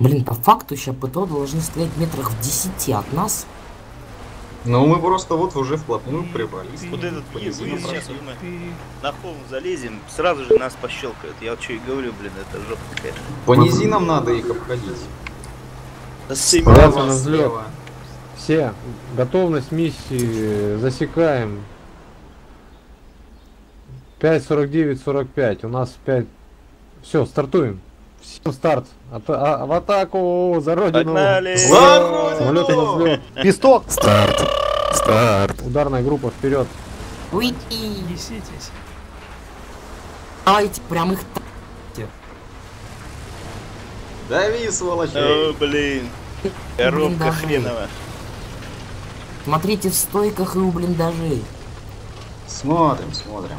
Блин, по факту сейчас ПТО должны стоять метрах в 10 от нас. Ну мы просто вот уже вплотную прибрались. Вот этот поезд сейчас мы на холм залезем, сразу же нас пощелкают. Я вот что и говорю, блин, это жопа какая-то. По низинам надо их обходить. Справа разлет. Все, готовность миссии засекаем. 5:49:45. У нас 5. Все, стартуем. Всем старт. В атаку. За родину. Погнали. За родину. Писток. Старт. Старт. Ударная группа вперед. Уйти. Неситесь. Давайте прям их. Дави, сволочи. О, блин. Коробка хреновая. Смотрите в стойках и у блиндажей. Смотрим, смотрим.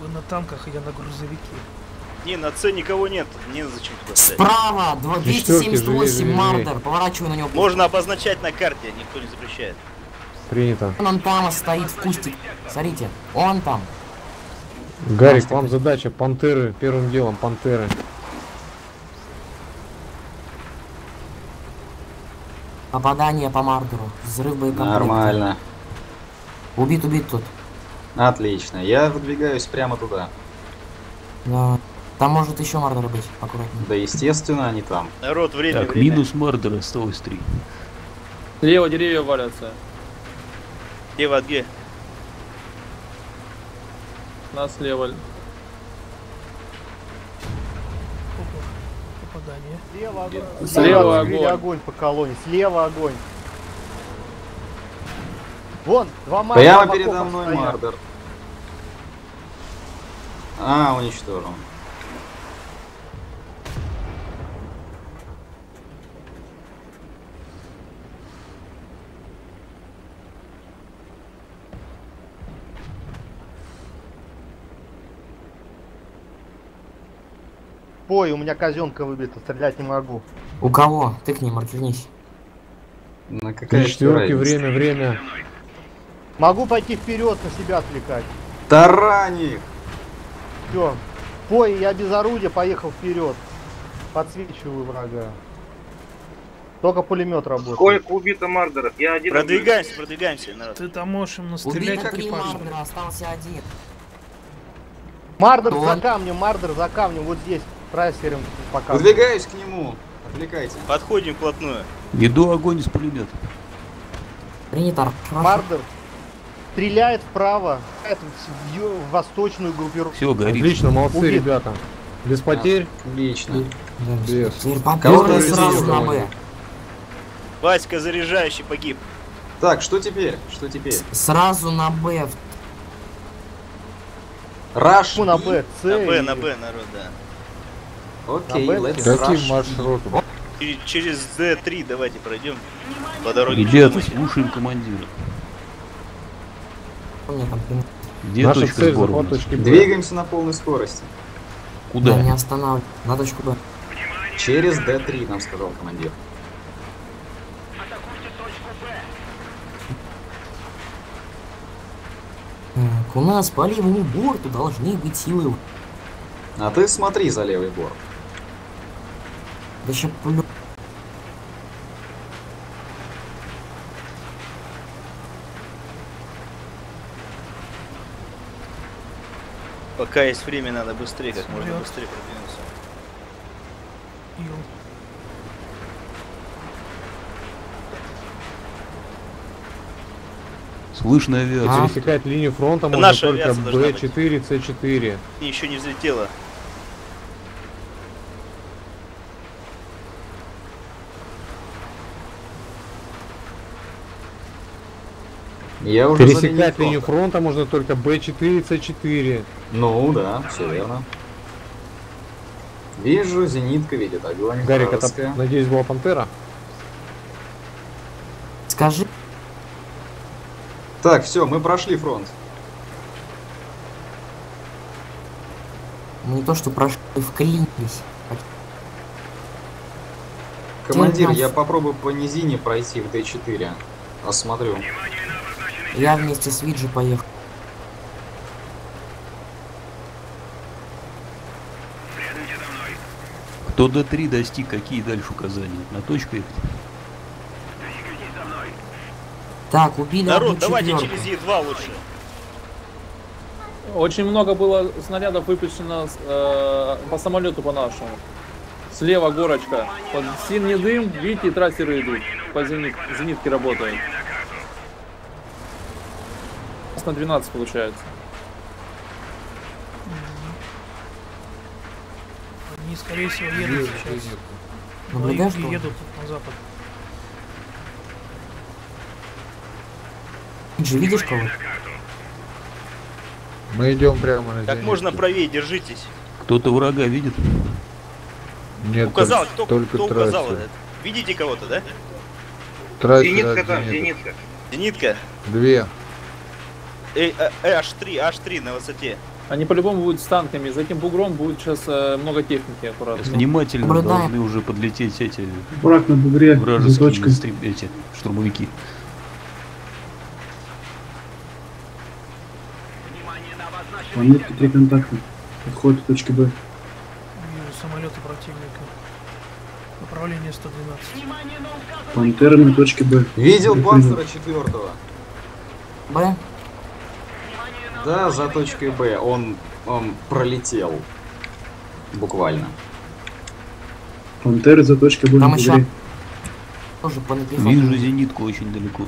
Вы на танках, а я на грузовике. Не, на С никого нет, не зачем туда ставить. Справа, 278 мардер, поворачиваю на него. Можно обозначать на карте, никто не запрещает. Принято. Он там стоит в кустик, смотрите, он там. Гарик, вам задача, пантеры, первым делом пантеры. Попадание по мардеру, взрыв боекомплекта. Нормально. Убит, убит тут. Отлично, я выдвигаюсь прямо туда. Да. Там может еще мардер быть, аккуратнее. Да естественно, они там. Народ, время, так, время. Минус мардера, осталось 3. Слева деревья валятся. Слева где? Нас слева. Попадание. Слева огонь. Слева огонь. Огонь по колонне. Слева огонь. Вон, два мардера. Прямо передо мной стоят. Мардер. А, уничтожен. Ой, у меня казенка выбита, стрелять не могу. У кого? Ты к ней маркернись. На какая четверки, время, время. Могу пойти вперед, на себя отвлекать. Тарани! Все. Пой, я без орудия поехал вперед. Подсвечиваю врага. Только пулемет работает. Сколько убито мардеров? Я один. Продвигаемся, убит. Продвигаемся. Народ. Ты там можешь им настрелять. Убито 3 мардера, остался один. Мардер за камнем, мардер за камнем. Вот здесь трассером пока. Выдвигаюсь к нему. Отвлекайте. Подходим вплотную. Иду огонь из пулемета. Принято. Мардер стреляет вправо, в восточную группировку. Все, горит. Отлично, молодцы, убит. Ребята. Без потерь. Отлично. Без. Кого-то сразу на Б. Васька заряжающий погиб. Так, что теперь? Что теперь? Сразу на Б. Раш. На Б, С. На Б, народ, да. Окей, let's rush. Каким маршрутом? Через З3 давайте пройдем. По дороге. Где-то слушаем командира. Где наша цель сбора? Двигаемся на полной скорости. Куда? Да, не останавливай. На точку Б. Через Д3 нам сказал командир. Атакуйте точку Б. Так, у нас по левому борту должны быть силы. А ты смотри за левый борт. Да ща плю. Пока есть время, надо быстрее, как можно быстрее продвинуться. Слышно авиация. Пересекать линию фронта это можно только Б4, С4. И еще не взлетело. Я уже пересекать линию фронта можно только Б4, С4. Ну да, все верно. Вижу, зенитка видит огонь. Гарик, это, надеюсь, была пантера? Скажи. Так, все, мы прошли фронт. Мы не то что прошли, вклинились. Командир, я попробую по низине пройти в Д4. Осмотрю. Я вместе с Виджи поехал. Кто до 3 достиг, какие дальше указания? На точку их. Так, убили. Народ, давайте через Е2 лучше. Очень много было снарядов выпущено по самолету по нашему. Слева горочка. Под синий дым, видите, трассеры идут. По зенитке работают. На 12 получается. Они, скорее всего, едут сейчас. На юге едут на запад. Ты же видишь кого? Мы идем прямо на землю. Как можно правее, держитесь. Кто-то врага видит? Нет, указал, кто указал это? Видите кого-то, да? Трассер, зенитка там, зенитка. Зенитка? Две. H3 на высоте. Они по-любому будут с танками. За этим бугром будет сейчас много техники аккуратно. Внимательно должны уже подлететь эти на бугре, вражеские эти штурмовики. Планетки 3 контакта. Подход к точке Б. Вижу самолеты противника. Направление 112. Пантера на точке Б. Видел Панцера 4-го. Б. Да, за точкой Б. Он пролетел. Буквально. Пантеры за точкой Б. Там еще... Тоже полетел. Вижу зенитку очень далеко.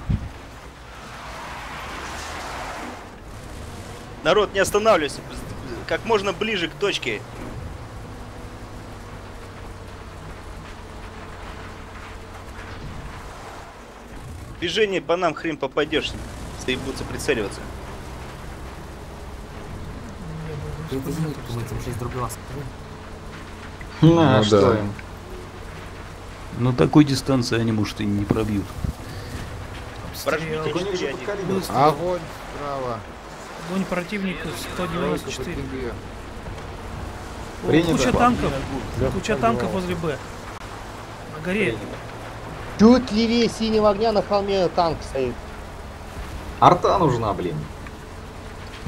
Народ, не останавливайся. Как можно ближе к точке. Движение по нам хрен попадешь. Если будут прицеливаться. Ну, что им? Но такой дистанции они, может, и не пробьют. Огонь справа. Огонь противника 194. Куча танков возле Б. На горе. Чуть левее синего огня на холме танк стоит. Арта нужна, блин.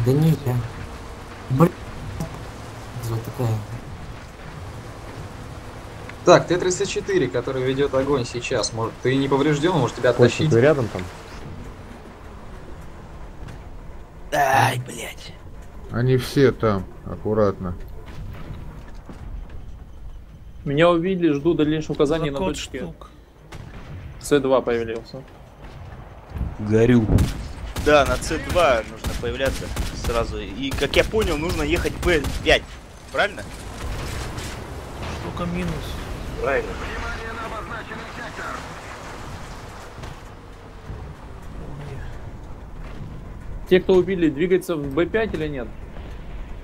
Да нет, я. Блин. Так, Т-34, который ведет огонь сейчас. Может, ты не поврежден, может тебя оттащить. Ты рядом там? Ай, блядь. Они все там, аккуратно. Меня увидели, жду дальнейших указаний на точке. С2 появился. Горю. Да, на С2 нужно появляться сразу. И, как я понял, нужно ехать Б5. Правильно? Штука минус. Правильно. Внимание на обозначенный сектор. Те, кто убили, двигаются в Б5 или нет?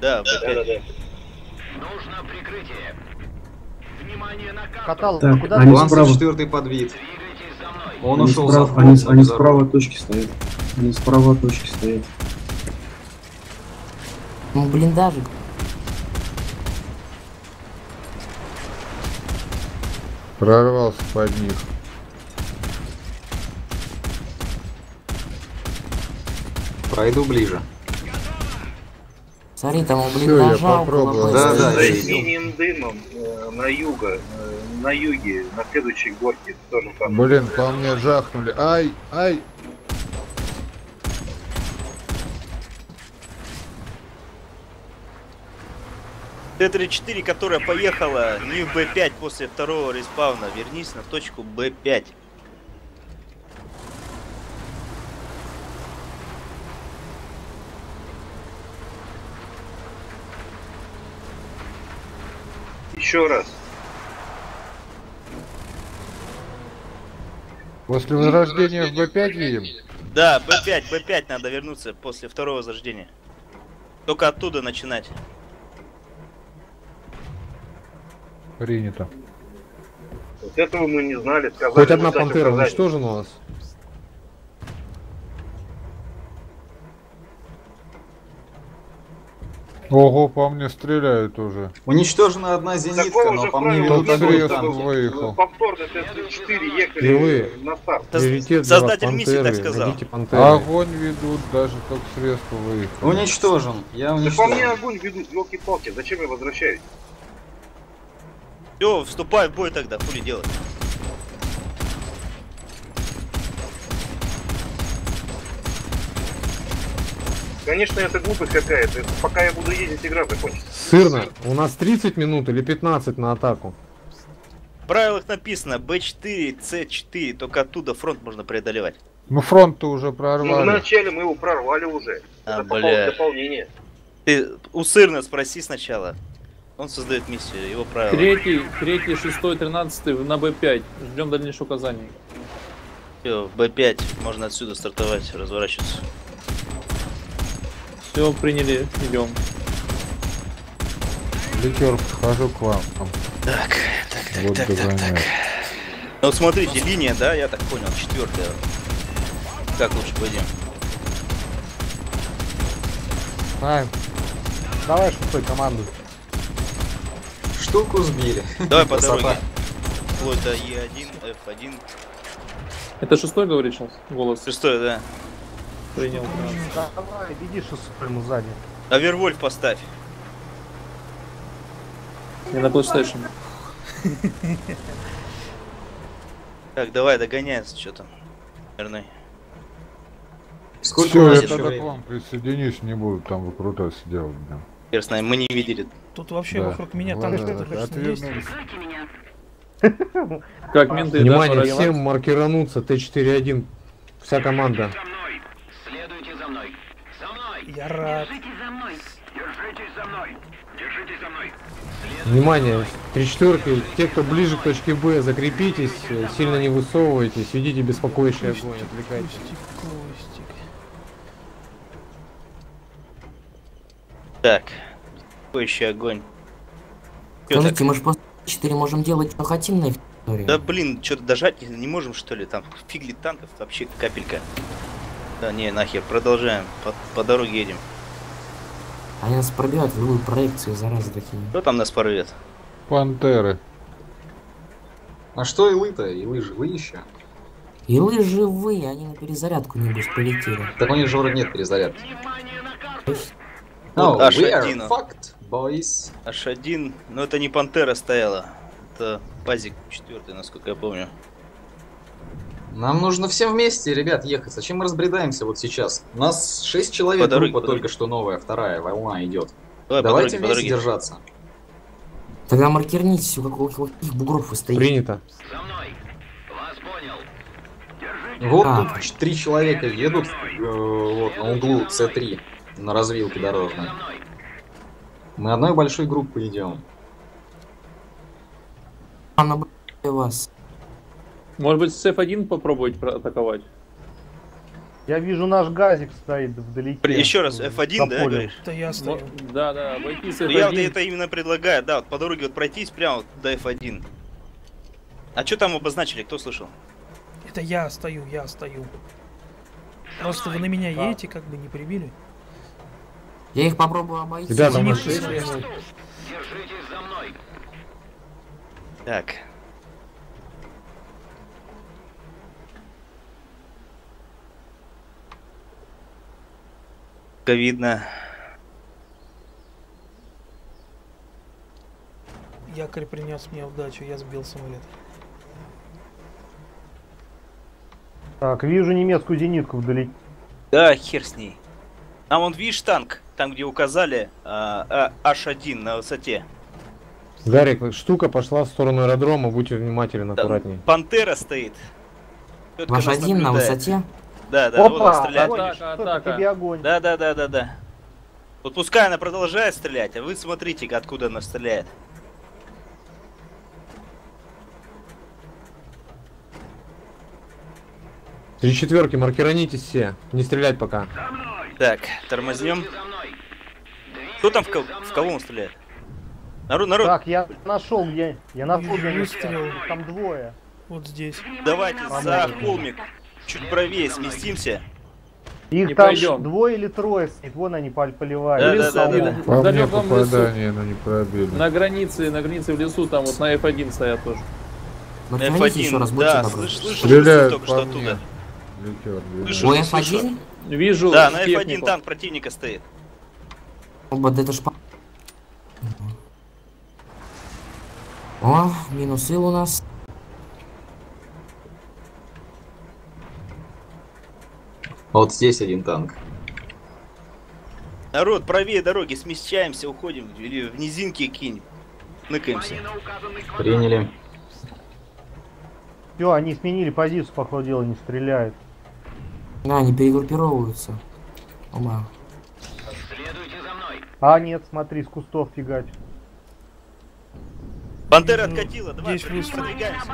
Да, Б5. Да. Нужно прикрытие. Внимание на карту. Так, куда ты? Ланса 4-й подвид. Он ушел справа. Они справа от точки стоят. Они справа от точки стоят. Ну, блин, даже. Прорвался под них. Пройду ближе. Смотри, там он блиндажа попробовал. Да, за синим дымом на юге, на следующей горке тоже там. Блин, по мне жахнули. Ай, ай. Т-34, которая поехала не в Б5 после второго респауна. Вернись на точку Б5. Еще раз. После возрождения в Б5 видим? Да, Б5 надо вернуться после второго возрождения. Только оттуда начинать. Принято. Вот этого мы не знали. Сказали, хоть одна пантера уничтожена у нас? Ого, по мне стреляют уже. Уничтожена одна зенитка, но по мне минут выехал. Повторно Т-34 ехали на старт. Создатель миссии так сказал. Огонь ведут, даже только средства выехали. Уничтожен. Я уничтожен. Да по мне огонь ведут, елки-палки, зачем я возвращаюсь? Все, вступай в бой тогда, хули делать. Конечно, это глупость какая-то. Пока я буду ездить, игра закончится. Сырно, у нас 30 минут или 15 на атаку. В правилах написано B4, C4, только оттуда фронт можно преодолевать. Ну фронт-то уже прорвали. Ну вначале мы его прорвали уже. А, это дополнение. Ты у Сырна спроси сначала. Он создает миссию, его правила. 3, 6, 13 на B5. Ждем дальнейших указаний. Все, B5 можно отсюда стартовать, разворачиваться. Все, приняли, идем. Ликер, подхожу к вам. Так. Ну смотрите, линия, да, я так понял, 4-я. Как лучше пойдем? Давай шестой команду. Штуку сбили. Давай по дороге. Вот это Е1, F1. Это 6-й говорит сейчас? Голос. 6-й, да. Принял. Да, давай, иди 6-й ему сзади. Авервольф поставь. Я на PlayStation. Так, давай, догоняется что-то. Верный. Сколько всё, я тогда к вам присоединюсь, не буду там выкрутаться делать. Да. Ясно, мы не видели. Тут вообще да. Вокруг меня там что-то происходит. Как менты, внимание, всем маркирануться, Т4-1. Вся команда. Следуйте за мной. Я рад. Держитесь за мной. Внимание, 3-4, те, кто ближе к точке Б, закрепитесь, сильно не высовывайтесь, ведите беспокоящий огонь, отвлекайтесь. Так, беспокоящий огонь. Скажите, мы же по 4 можем делать, что хотим на территории. Да блин, что-то дожать не можем, что ли, там фигли танков, вообще капелька. Да не, нахер, продолжаем, по дороге едем. Они нас порвет, любую проекцию, зараза такие. Кто там нас порвет? Пантеры. А что илы-то? Илы живые еще? Илы живые, они на перезарядку небось полетели. Так у них же вроде нет перезарядки. No, H1. Fucked, boys. H1, но это не пантера стояла. Это пазик 4-й, насколько я помню. Нам нужно все вместе, ребят, ехать. Зачем мы разбредаемся вот сейчас? У нас 6 человек, группа только что новая, вторая волна идет. Давайте вместе держаться. Тогда маркирните все, каких бугров вы стоите. Принято. За мной. Вас понял. Вот тут 3 человека едут вот, на углу С3, на развилке дорожной. Мы одной большой группой идем. Она вас. Может быть, с F1 попробовать атаковать? Я вижу, наш газик стоит вдалеке. Еще раз, F1, да, говоришь? Это я стою. Да, обойти с F1. Я вот это именно предлагаю, да, вот по дороге вот пройтись прямо вот до F1. А что там обозначили, кто слышал? Это я стою. Просто вы на меня едете, как бы не прибили. Я их попробую обойти. Ребята, мы шли. Держитесь за мной. Так. Видно. Якорь принес мне удачу, я сбил самолет. Так, вижу немецкую зенитку вдали. Да, хер с ней. А вон видишь танк, там где указали H1 на высоте. Гарик, штука пошла в сторону аэродрома, будьте внимательны, аккуратнее. Пантера стоит. H1 на высоте? Да, опа, атака. Да. Вот пускай она продолжает стрелять, а вы смотрите, откуда она стреляет. Три четверки, маркиранитесь все, не стрелять пока. Так, тормознем. Кто там в кого он стреляет? Народ. Так, я нашел, где стрелял. Там двое. Вот здесь. Давайте за холмик. Чуть правее сместимся. Их там двое или трое, и вон они поливают. На границе, в лесу, там вот на F1 стоят тоже. На F1, да, слышал только что оттуда. У F1? Вижу, да, на F1 танк противника стоит. Оба, да это ж... О, минус ил у нас. Вот здесь один танк. Народ, правее дороги, смещаемся, уходим. Или в низинке кинь. Ныкаемся. Приняли. Все, они сменили позицию, походу дела, не стреляют. Да, они перегруппировываются. Ума. Следуйте за мной. А, нет, смотри, с кустов фигать. Пантера откатила, давай, продвигаемся.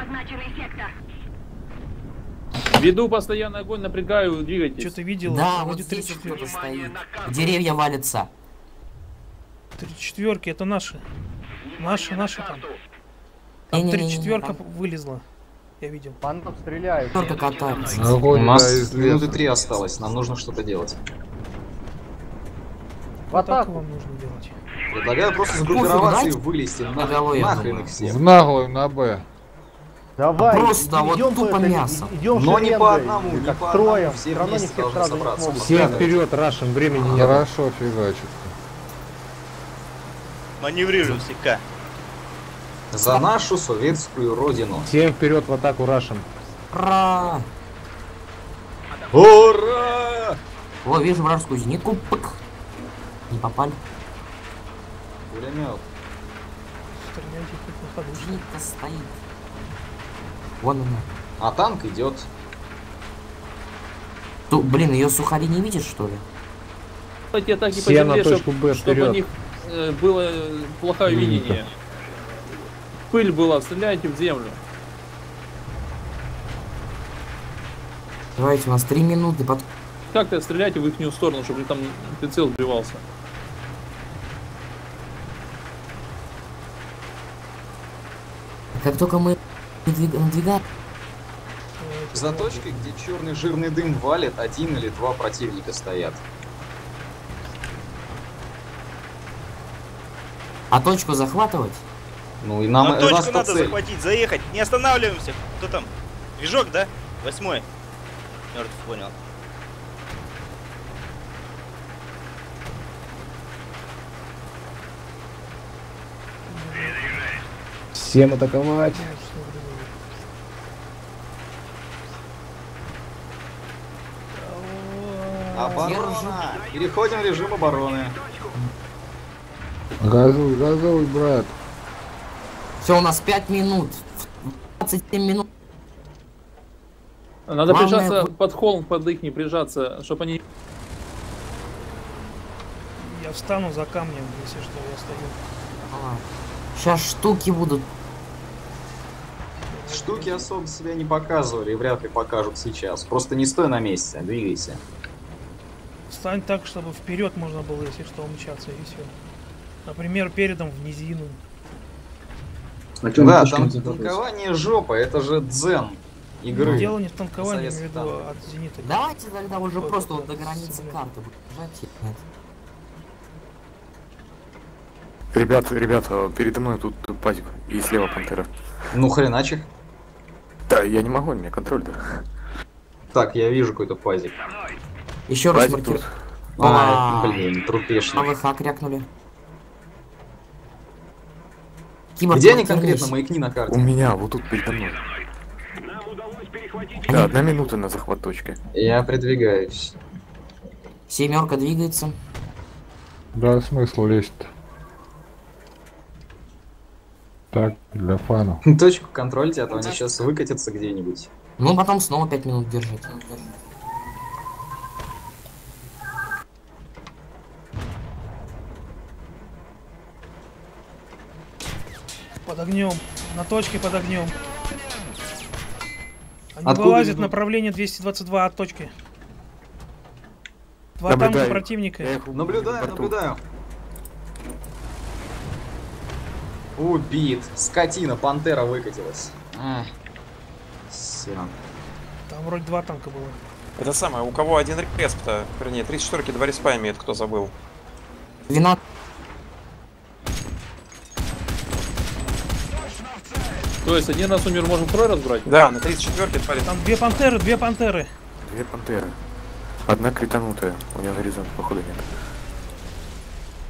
Веду постоянный огонь, напрягаю, двигайтесь. Что ты видел? Да, вот здесь кто-то стоит. Деревья валятся. Три четверки, это наши. Наши там. Там три четверка вылезла. Я видел. Пантов стреляет. Только катается. У нас минуты 3 осталось, нам нужно что-то делать. В атаку вам нужно делать. Предлагаю просто сгруппироваться и вылезти. Нахрен их всех. В наглую, на Б. Давай, просто вот тупо мясо. Но не по одному, не по одному, все вместе должны собраться. Все вперед, рашим, времени нет. Хорошо, фигачит. Маневрируем слегка. За нашу советскую родину. Всем вперед в атаку, рашим. Ура! Ура! О, вижу вражескую зенитку. Пык. Не попали. Пулемет. Стреляйте хоть на ходу. Зенитка стоит. Вон она. А танк идет. Ту, блин, ее сухари не видишь, что ли? Эти атаки по земле, чтобы у них было плохое видение. Пыль была, стреляйте в землю. Давайте, у нас 3 минуты. Как-то стреляйте в ихнюю сторону, чтобы там прицел сбивался. Как только мы надвигаем... За точкой, где черный жирный дым валит, 1 или 2 противника стоят. А точку захватывать? Ну и нам точку надо захватить, заехать. Не останавливаемся. Кто там? Движок, да? 8-й. Мертв, понял. Всем атаковать. Оборона. Переходим в режим обороны. Газуй, газуй, брат. Все, у нас 5 минут. 27 минут. Надо главное... прижаться под холм, под их не прижаться, чтобы они... Я встану за камнем, если что, я стою. А, сейчас штуки будут. Штуки особо себя не показывали и вряд ли покажут сейчас. Просто не стой на месте, двигайся. Встань так, чтобы вперед можно было, если что, умчаться и все. Например, передом в низину. Да, танкование жопа, это же дзен игры. Ну, дело не в танковании, имею в виду от зенита. Давайте тогда уже просто вот до границы карты бежать. Ребята, передо мной тут пазик и слева пантера. Ну хреначе. Да, я не могу, у меня контроллер. Так, я вижу какой-то пазик. Еще раз маркирую. Блин, трупешник. А вы хак рякнули. Где они конкретно, маякни на карте? У меня, вот тут передо мной. Нам удалось перехватить... Да, 1 минута на захват точки. Я придвигаюсь. 7-ка двигается. Да, смысл лезть-то. Так, для фана. Точку контролить, а то они сейчас выкатятся где-нибудь. Ну, потом снова 5 минут держит. Под огнем. На точке под огнем. Они вылазят направление 222 от точки. 2 танка противника. Наблюдаю, наблюдаю. Убит. Скотина, пантера выкатилась. Все. Там вроде 2 танка было. Это самое, у кого 1 респ-то? Вернее, 34-ки 2 респа имеет, кто забыл. 12. То есть один раз умер, можем второй раз брать? Да, на 34-ке парень. Там 2 пантеры. 2 пантеры. Одна кританутая. У нее горизонт, походу, нет.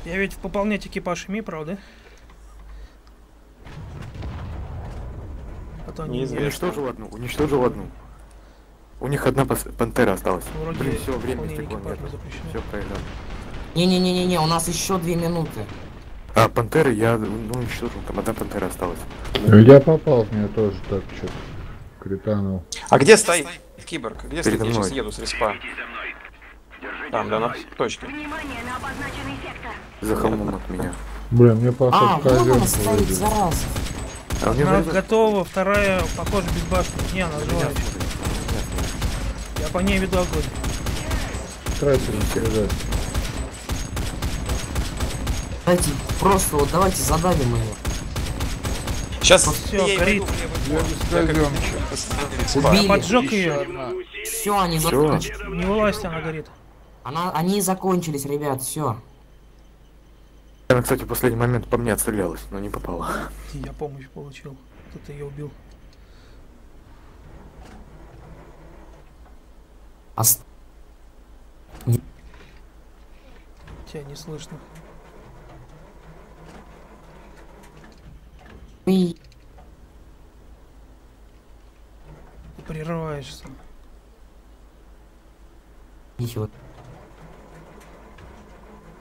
Я ведь пополнять экипаж имею, правда? А то они уничтожил одну, уничтожил одну. У них одна пантера осталась. Вроде блин, все, время стекло нет. Все проиграл. Не-не-не-не-не, у нас еще 2 минуты. А пантеры я уничтожил, там одна пантера осталась. Я попал в нее тоже так что-то. Кританул. А где стоит киборг? Где стоит? Я сейчас еду с респа. Там, да, на точке. За холмом от меня. Блин, мне пошел казенку. Она готова, вторая, похоже, без башни. Не, она жила. Я по ней веду огонь. Тратили, ребят. Давайте, просто вот давайте зададим его. Сейчас все, горит. Убили. Поджег ее. Все, они закончились. Не вылазь, она горит. Они закончились, ребят, все. Она, кстати, в последний момент по мне отстрелялась, но не попала. Я помощь получил. Кто-то ее убил. Тебя не слышно. Ты прерываешься. Ничего.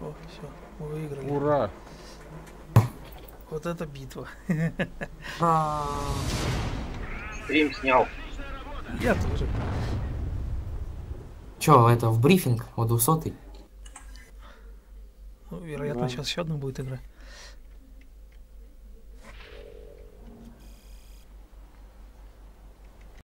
О, все, мы выиграли. Ура! Вот это битва. Стрим снял. Я тоже. Че, это в брифинг? Вот 200-й. Ну, вероятно, сейчас еще одна будет игра.